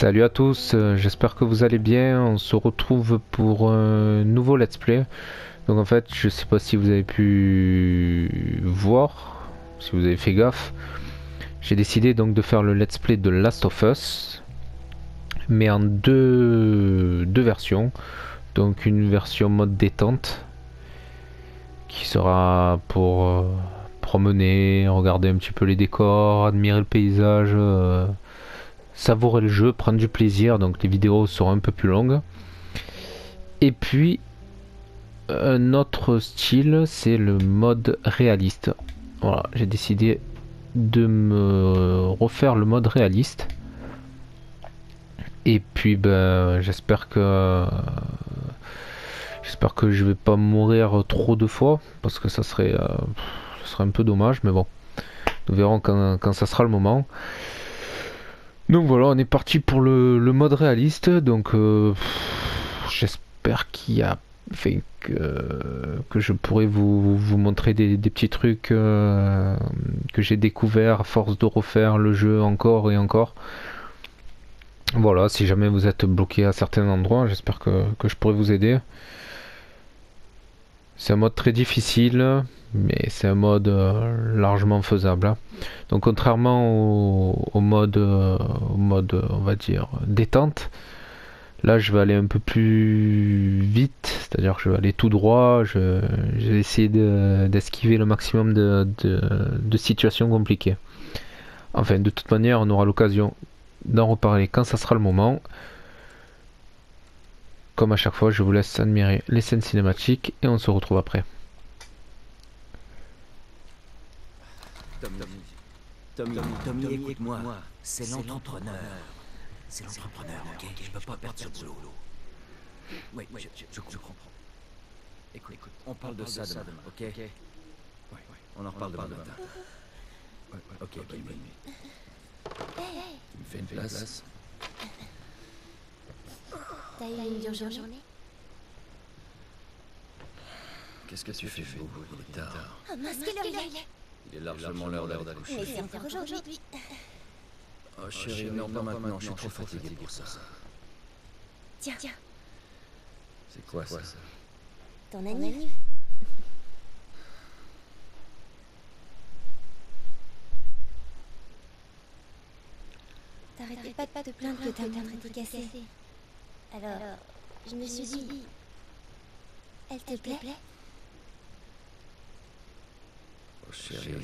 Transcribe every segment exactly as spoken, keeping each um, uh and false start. Salut à tous, euh, j'espère que vous allez bien. On se retrouve pour un nouveau let's play. Donc en fait, je sais pas si vous avez pu voir, si vous avez fait gaffe, j'ai décidé donc de faire le let's play de Last of Us, mais en deux, deux versions. Donc une version mode détente qui sera pour euh, promener, regarder un petit peu les décors, admirer le paysage, euh, savourer le jeu, prendre du plaisir. Donc les vidéos seront un peu plus longues. Et puis un autre style, c'est le mode réaliste. Voilà, j'ai décidé de me refaire le mode réaliste. Et puis ben j'espère que j'espère que je vais pas mourir trop de fois, parce que ça serait euh, ce serait un peu dommage, mais bon, nous verrons quand, quand ça sera le moment. Donc voilà, on est parti pour le, le mode réaliste. Donc euh, j'espère qu'il y a fait que, que je pourrai vous, vous montrer des, des petits trucs euh, que j'ai découvert à force de refaire le jeu encore et encore. Voilà, si jamais vous êtes bloqué à certains endroits, j'espère que, que je pourrai vous aider. C'est un mode très difficile, mais c'est un mode euh, largement faisable, hein. Donc contrairement au, au, mode, euh, au mode, on va dire, détente, là je vais aller un peu plus vite, c'est-à-dire que je vais aller tout droit, je, je vais essayer d'esquiver de, le maximum de, de, de situations compliquées. Enfin, de toute manière, on aura l'occasion d'en reparler quand ça sera le moment. Comme à chaque fois, je vous laisse admirer les scènes cinématiques et on se retrouve après. Tommy, Tommy, Tommy, Tommy écoute-moi, c'est l'entrepreneur. C'est l'entrepreneur, ok? Je peux pas perdre ce boulot. Oui, oui, je, je comprends. Écoute, écoute, on parle de ça demain, ok? Oui, oui, on en reparle demain matin. Ok, ok, bonne nuit. Tu me fais une place? T'as eu une dure journée? Qu'est-ce que tu fais beaucoup trop tard? Oh mince, quelle heure il est? Il est largement l'heure d'aller coucher. Mais c'est encore aujourd'hui. Oh chérie, non pas maintenant, je suis trop fatigué pour ça. Tiens, tiens. C'est quoi ça? Ton anniv? T'arrêtais pas de te plaindre que ta montre était cassée. Alors, Alors, je me suis dit, elle te plaît? Oh chérie,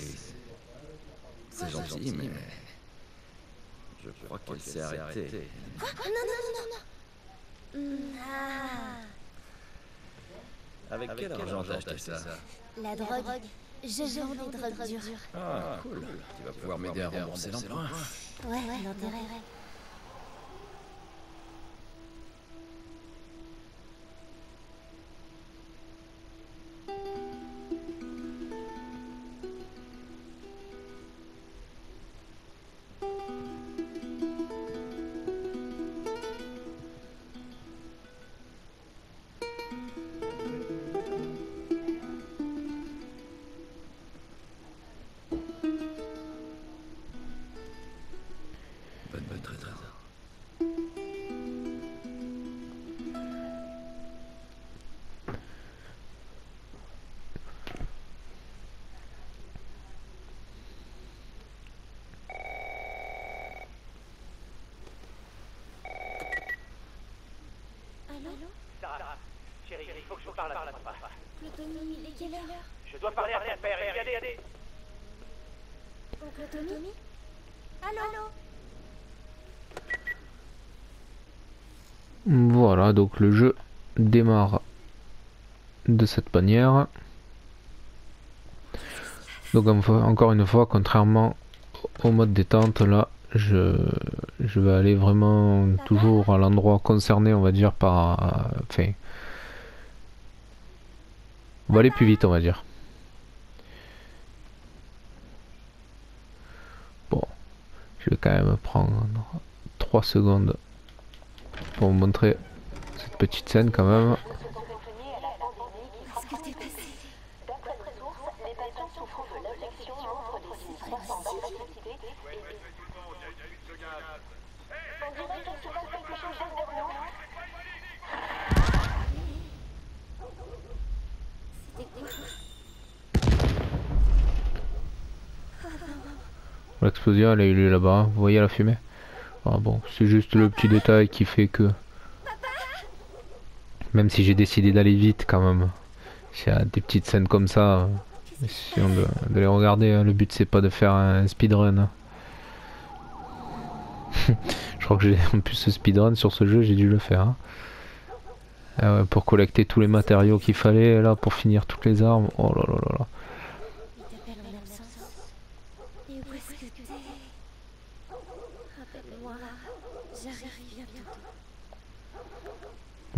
c'est gentil, mais je crois qu'elle s'est arrêtée. Quoi? Non, non, non, non, non. Ah. Avec, Avec quel argent t'as acheté ça? La drogue. Je vends des drogues dures. Ah, cool. Tu vas pouvoir m'aider à rembourser l'emprunt. Ouais, ouais, l'intérêt. Quelle heure? Je dois parler à ton père, regardez, regardez. Oncle Tommy? Allô, allô. Voilà, donc le jeu démarre de cette manière. Donc encore une fois, contrairement au mode détente, là, je, je vais aller vraiment toujours à l'endroit concerné, on va dire, par... Enfin, on va aller plus vite, on va dire. Bon, je vais quand même prendre trois secondes pour vous montrer cette petite scène quand même. L'explosion, elle est là-bas, hein. Vous voyez la fumée? Ah bon, c'est juste le petit détail qui fait que... Même si j'ai décidé d'aller vite quand même. S'il y a des petites scènes comme ça, essayons de, de les regarder, hein. Le but c'est pas de faire un speedrun. Hein. Je crois que j'ai en plus ce speedrun sur ce jeu, j'ai dû le faire. Hein. Ah ouais, pour collecter tous les matériaux qu'il fallait, là, pour finir toutes les armes. Oh là là là là.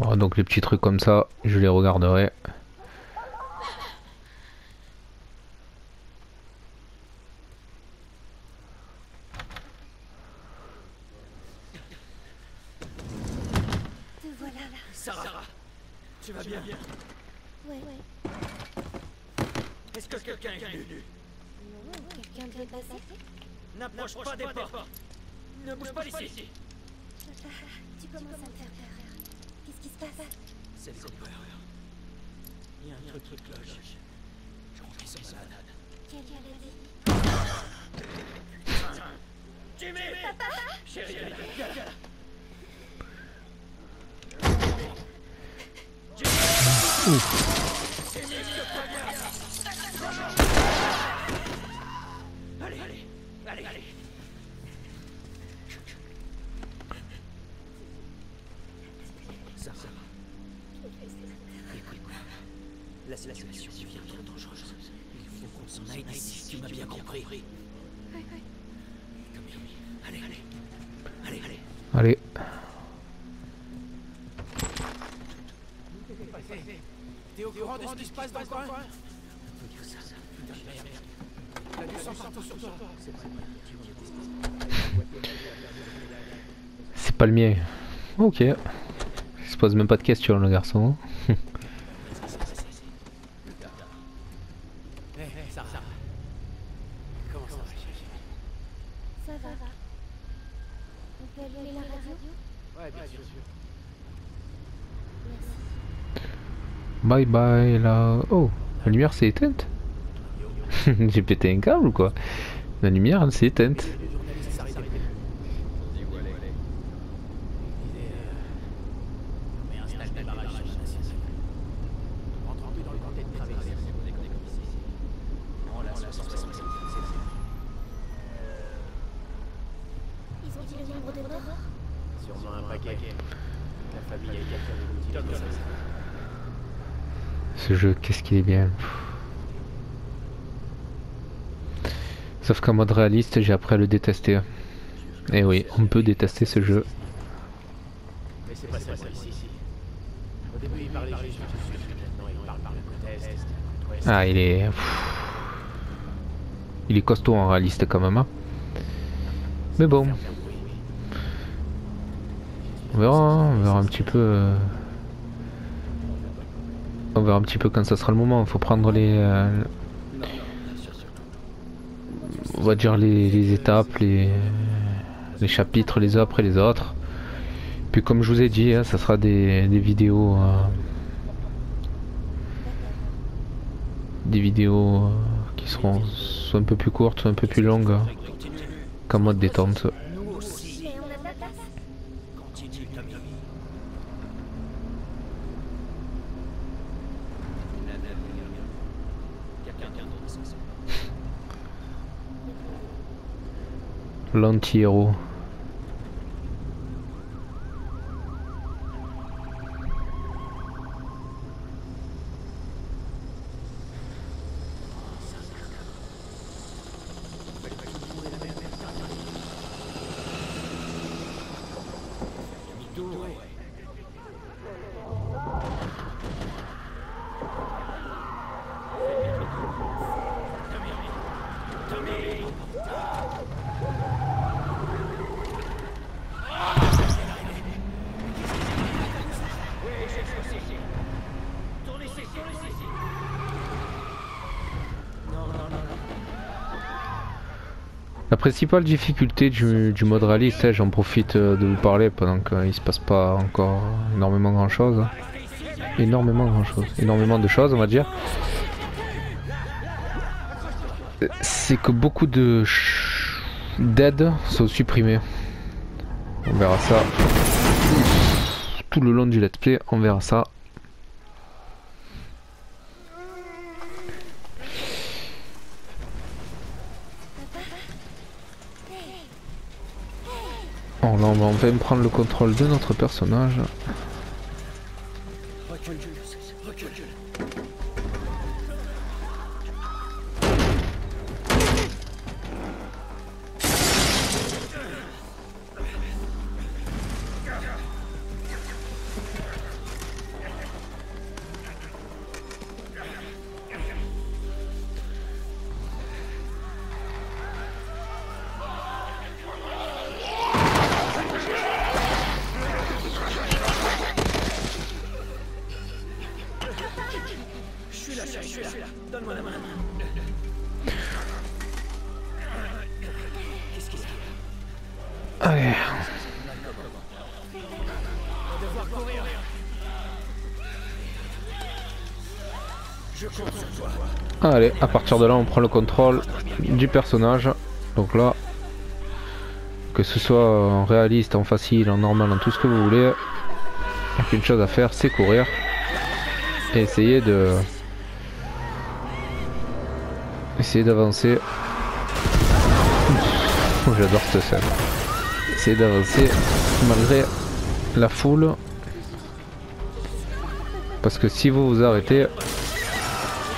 Bon, donc les petits trucs comme ça, je les regarderai. C'est pas le mien. Ok. Il se pose même pas de questions, le garçon. Bye bye là. Oh, la lumière s'est éteinte. J'ai pété un câble ou quoi? La lumière elle s'est éteinte. Qu'est-ce qu'il est bien. Sauf qu'en mode réaliste, j'ai appris à le détester. Et oui, on peut détester ce jeu. Ah, il est... Pff. Il est costaud en réaliste quand même. Hein. Mais bon. On verra, hein. On verra un petit peu... Euh... On verra un petit peu quand ça sera le moment. Faut prendre les, euh, on va dire les, les étapes, les, les chapitres les uns après les autres. Puis comme je vous ai dit, hein, ça sera des, des vidéos, euh, des vidéos euh, qui seront soit un peu plus courtes, soit un peu plus longues, hein, qu'en mode détente. L'anti-héros. La principale difficulté du, du mode réaliste, hein, j'en profite de vous parler pendant qu'il se passe pas encore énormément grand chose. Énormément grand chose. Énormément de choses, on va dire. C'est que beaucoup de d'aide sont supprimés. On verra ça tout le long du let's play, on verra ça. Oh là, on va enfin prendre le contrôle de notre personnage. Allez, à partir de là, on prend le contrôle du personnage. Donc là, que ce soit en réaliste, en facile, en normal, en tout ce que vous voulez, il n'y a qu'une chose à faire, c'est courir et essayer de essayer d'avancer. J'adore cette scène. Essayer d'avancer malgré la foule, parce que si vous vous arrêtez,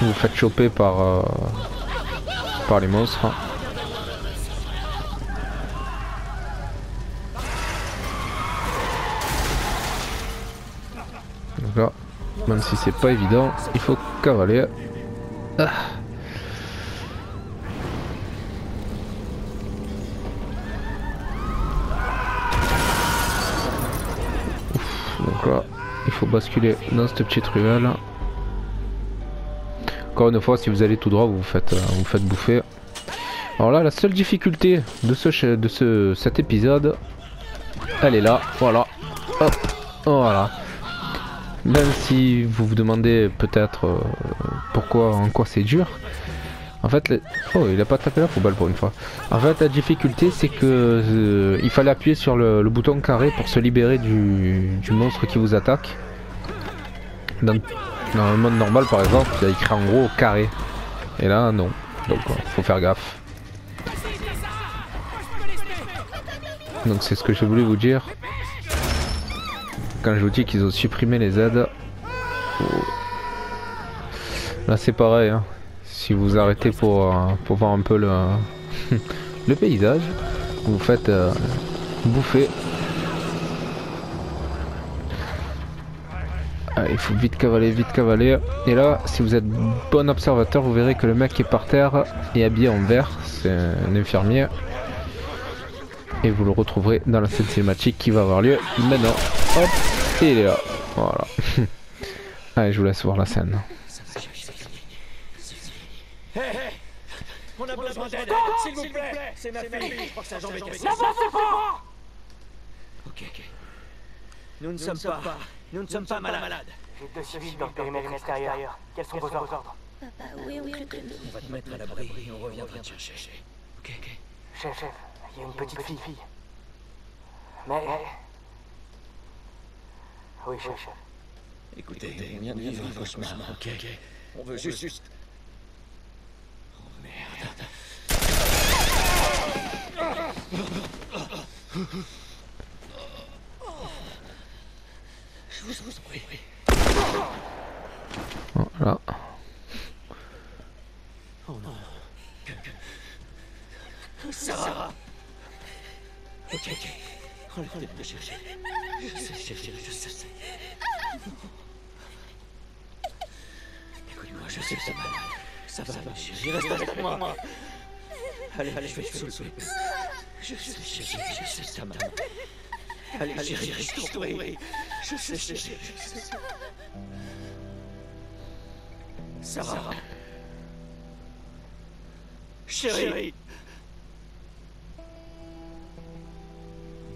vous vous faites choper par, euh, par les monstres. Donc là, même si c'est pas évident, il faut cavaler. Ah. Ouf, donc là, il faut basculer dans cette petite ruelle. Une fois, si vous allez tout droit, vous vous faites, vous faites bouffer. Alors là, la seule difficulté de ce de ce cet épisode, elle est là. Voilà. Hop. Voilà. Même si vous vous demandez peut-être euh, pourquoi, en quoi c'est dur. En fait, les... oh, il a pas tapé la poubelle pour une fois. En fait, la difficulté, c'est que euh, il fallait appuyer sur le, le bouton carré pour se libérer du, du monstre qui vous attaque. Dans... Dans le mode normal, par exemple, il y a écrit en gros au carré. Et là, non. Donc, faut faire gaffe. Donc, c'est ce que je voulais vous dire. Quand je vous dis qu'ils ont supprimé les aides. Oh. Là, c'est pareil. Hein. Si vous arrêtez pour, euh, pour voir un peu le, le paysage, vous vous faites euh, bouffer. Il faut vite cavaler, vite cavaler. Et là, si vous êtes bon observateur, vous verrez que le mec est par terre et habillé en vert. C'est un infirmier. Et vous le retrouverez dans la scène cinématique qui va avoir lieu maintenant. Hop, et il est là. Voilà. Allez, je vous laisse voir la scène. Hey, hey. On a besoin d'aide, s'il vous plaît. C'est ma famille. Je crois que sa jambe est cassée. N'avancez pas. Ok, ok. Nous ne sommes pas... Nous ne sommes pas malades. J'ai deux civils dans le périmètre extérieur. Quels sont vos ordres? Papa, oui, oui, on va te mettre à l'abri et on reviendra te chercher. Ok, ok. Chef, chef, il y a une petite fille. Mais... Oui, chef, chef. Écoutez, on vient de vivre un cauchemar, ok, ok. On veut juste... Oh merde. Voilà. Oh non. Sarah. Ok, ok. On va te chercher. Je sais, je sais, je sais. Écoute-moi, je sais que ça va. Ça va, ça va. J'y reste avec moi. Allez, allez, je vais te soulever. Je sais, je sais, je sais, ça va. Allez, allez, allez, reste toi. Je sais, je sais, je sais. Sarah. Chérie.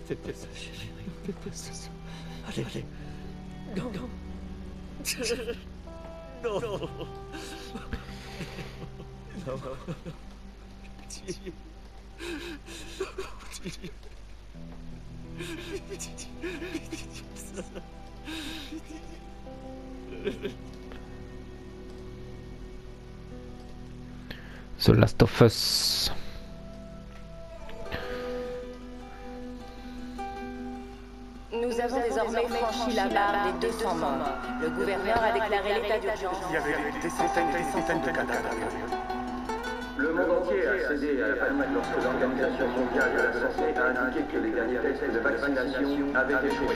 Fais pas ça, chérie. Fais pas ça. Allez, allez. Non, non. Non. Non. Non. The Last of Us. Nous avons désormais franchi la barre des deux cents morts. Le gouverneur a déclaré l'état d'urgence. Il y avait des centaines et des centaines de cadavres. Le monde entier a cédé à la panique lorsque l'Organisation mondiale de la santé a indiqué que les derniers tests de vaccination avaient échoué.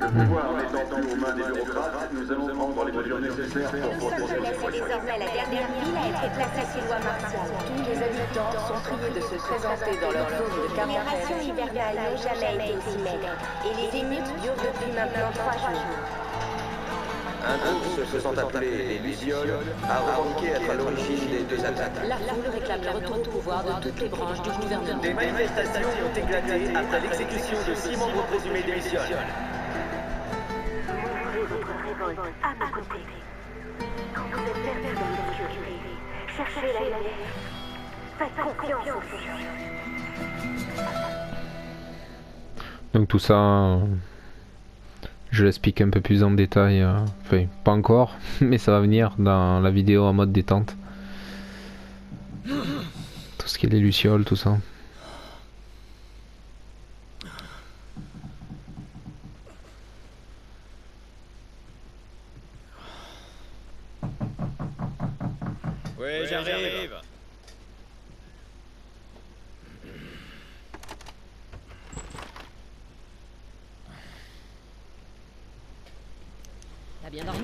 Le pouvoir étant plus aux mains des bureaucrates, nous allons prendre les mesures nécessaires pour protéger les citoyens. Désormais la dernière ville a été placée sous loi martiale. Tous les habitants sont priés de se présenter dans leur zone de quarantaine. Les rations hivernales n'ont jamais été aussi maigres, et les émeutes durent depuis maintenant trois jours. Un groupe se faisant appeler les Lucioles a revendiqué être à l'origine des deux attaques. La foule réclame le retour au pouvoir de toutes les branches du gouvernement. Des manifestations ont éclaté après l'exécution de six membres présumés des Lucioles. À ma côté. Quand vous êtes perdu dans la sécurité, cherchez la lumière. Faites confiance aux gens. Donc tout ça, je l'explique un peu plus en détail. Enfin, pas encore, mais ça va venir dans la vidéo en mode détente. Tout ce qui est les lucioles, tout ça. Oui, j'arrive. T'as bien dormi?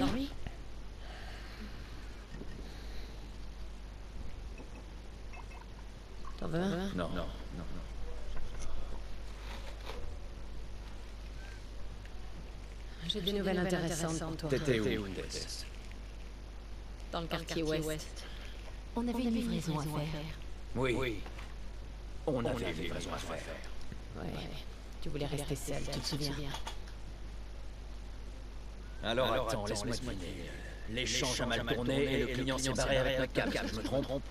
T'en veux un? Non, non, non. J'ai des nouvelles intéressantes pour toi. T'étais où? Dans le quartier ouest. On avait une livraison à faire. Oui. oui. On avait une livraison à faire. Ouais. Tu voulais rester seule, tu te souviens. Alors, Alors attends, laisse-moi deviner. L'échange a mal tourné et le client s'est barré avec ma carte, je me trompe.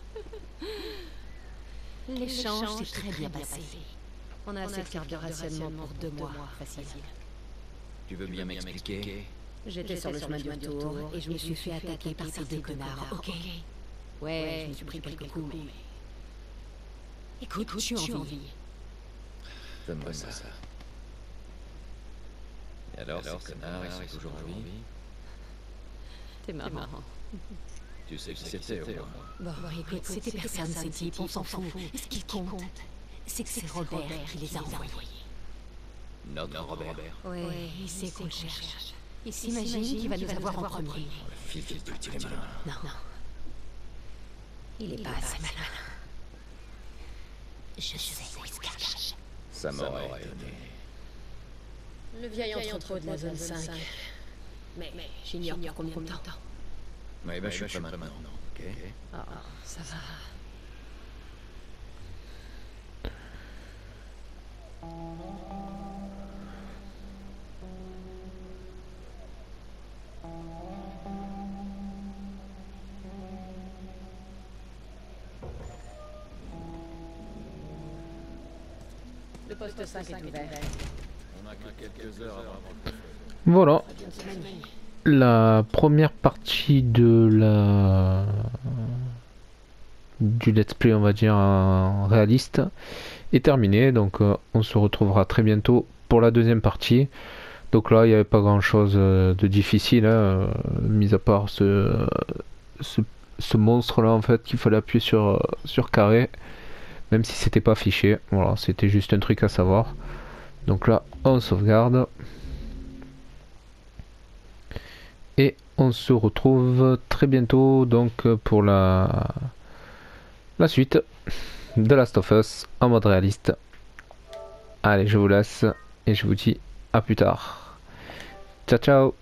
L'échange s'est très bien passé. On a assez de cartes de rationnement pour deux mois, facile. Tu veux bien m'expliquer? J'étais sur le chemin du retour et je me suis fait attaquer par ces deux connards, ok? Ouais, ouais, je me suis pris quelques coups, mais... Écoute, Écoute tu en vie. Donne-moi ça. ça. Et alors, alors ces connards, ils sont toujours en vie? T'es marrant. marrant. Tu sais qui c'était, au moins. Bon, bon écoute, c'était personne, ces types, on s'en fout. Et ce qui compte, c'est que c'est Robert qui les a envoyés. Notre Robert. Ouais, il sait qu'on le cherche. Il s'imagine qu'il va nous avoir en premier. File, file, plus, tu es malin. Non, non. Il est, Il est pas assez malin. Je sais où il se cache. Ça m'aurait étonné. Le vieil entrepôt de la zone cinq. Mais, mais j'ignore combien de temps. Mais bah, je suis pas maintenant, ok? Ah, oh, ça va. Voilà la première partie de la du let's play, on va dire réaliste, est terminée. Donc on se retrouvera très bientôt pour la deuxième partie. Donc là il n'y avait pas grand chose de difficile, hein, mis à part ce, ce ce monstre là en fait qu'il fallait appuyer sur sur carré. Même si c'était pas affiché, voilà, c'était juste un truc à savoir. Donc là, on sauvegarde. Et on se retrouve très bientôt donc pour la, la suite de The Last of Us en mode réaliste. Allez, je vous laisse et je vous dis à plus tard. Ciao, ciao!